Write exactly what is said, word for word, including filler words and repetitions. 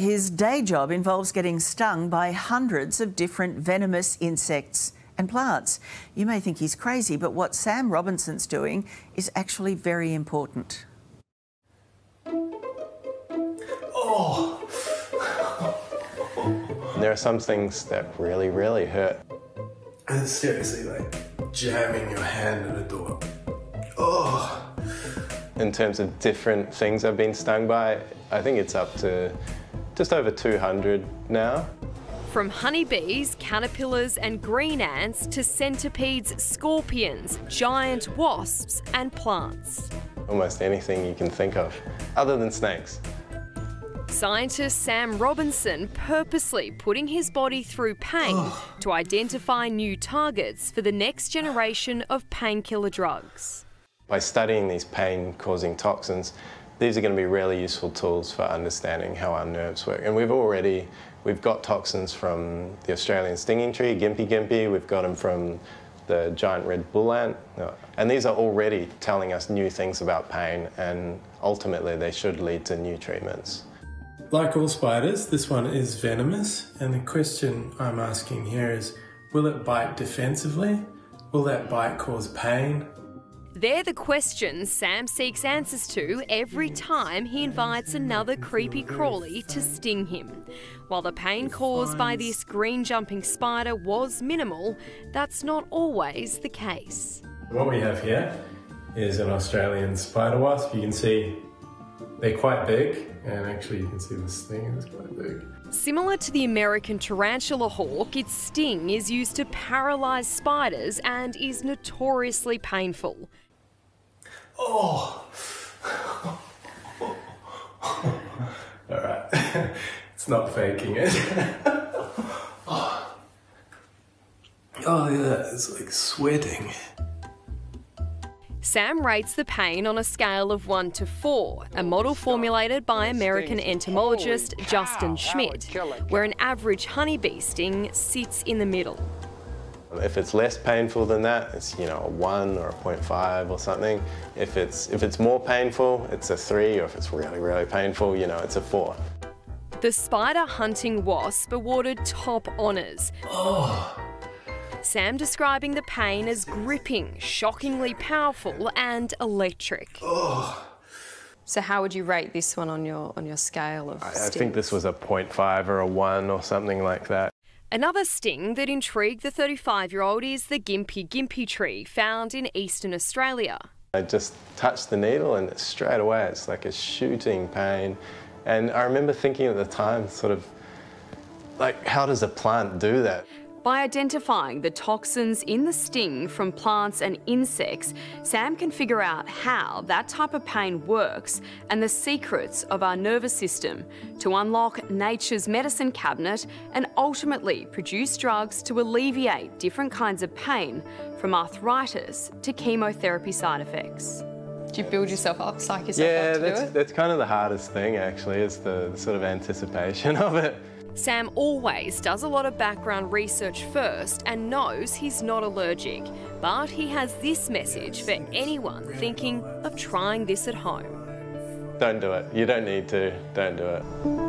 His day job involves getting stung by hundreds of different venomous insects and plants. You may think he's crazy, but what Sam Robinson's doing is actually very important. Oh. There are some things that really, really hurt. And seriously, like jamming your hand at a door. Oh. In terms of different things I've been stung by, I think it's up to just over two hundred now. From honeybees, caterpillars and green ants to centipedes, scorpions, giant wasps and plants. Almost anything you can think of, other than snakes. Scientist Sam Robinson purposely putting his body through pain oh. to identify new targets for the next generation of painkiller drugs. By studying these pain-causing toxins, these are going to be really useful tools for understanding how our nerves work. And we've already, we've got toxins from the Australian stinging tree, Gympie Gympie, we've got them from the giant red bull ant. And these are already telling us new things about pain, and ultimately they should lead to new treatments. Like all spiders, this one is venomous, and the question I'm asking here is, will it bite defensively? Will that bite cause pain? They're the questions Sam seeks answers to every time he invites another creepy crawly to sting him. While the pain caused by this green jumping spider was minimal, that's not always the case. What we have here is an Australian spider wasp. You can see they're quite big, and actually you can see this thing is quite big. Similar to the American tarantula hawk, its sting is used to paralyse spiders and is notoriously painful. Oh! Alright, it's not faking it. Oh, oh yeah, it's like sweating. Sam rates the pain on a scale of one to four, a model formulated by American entomologist Justin Schmidt, where an average honeybee sting sits in the middle. If it's less painful than that, it's, you know, a one or a point five or something. If it's, if it's more painful, it's a three, or if it's really, really painful, you know, it's a four. The spider hunting wasp awarded top honours. Oh. Sam describing the pain as gripping, shockingly powerful and electric. Oh. So how would you rate this one on your on your scale of I, I think this was a point five or a one or something like that. Another sting that intrigued the thirty-five-year-old is the Gympie Gympie tree found in eastern Australia. I just touched the needle and straight away it's like a shooting pain. And I remember thinking at the time, sort of, like, how does a plant do that? By identifying the toxins in the sting from plants and insects, Sam can figure out how that type of pain works and the secrets of our nervous system to unlock nature's medicine cabinet and ultimately produce drugs to alleviate different kinds of pain, from arthritis to chemotherapy side effects. Do you build yourself up, psych yourself yeah, up to that's, do it? that's kind of the hardest thing, actually, is the sort of anticipation of it. Sam always does a lot of background research first and knows he's not allergic, but he has this message for anyone thinking of trying this at home. Don't do it. You don't need to. Don't do it.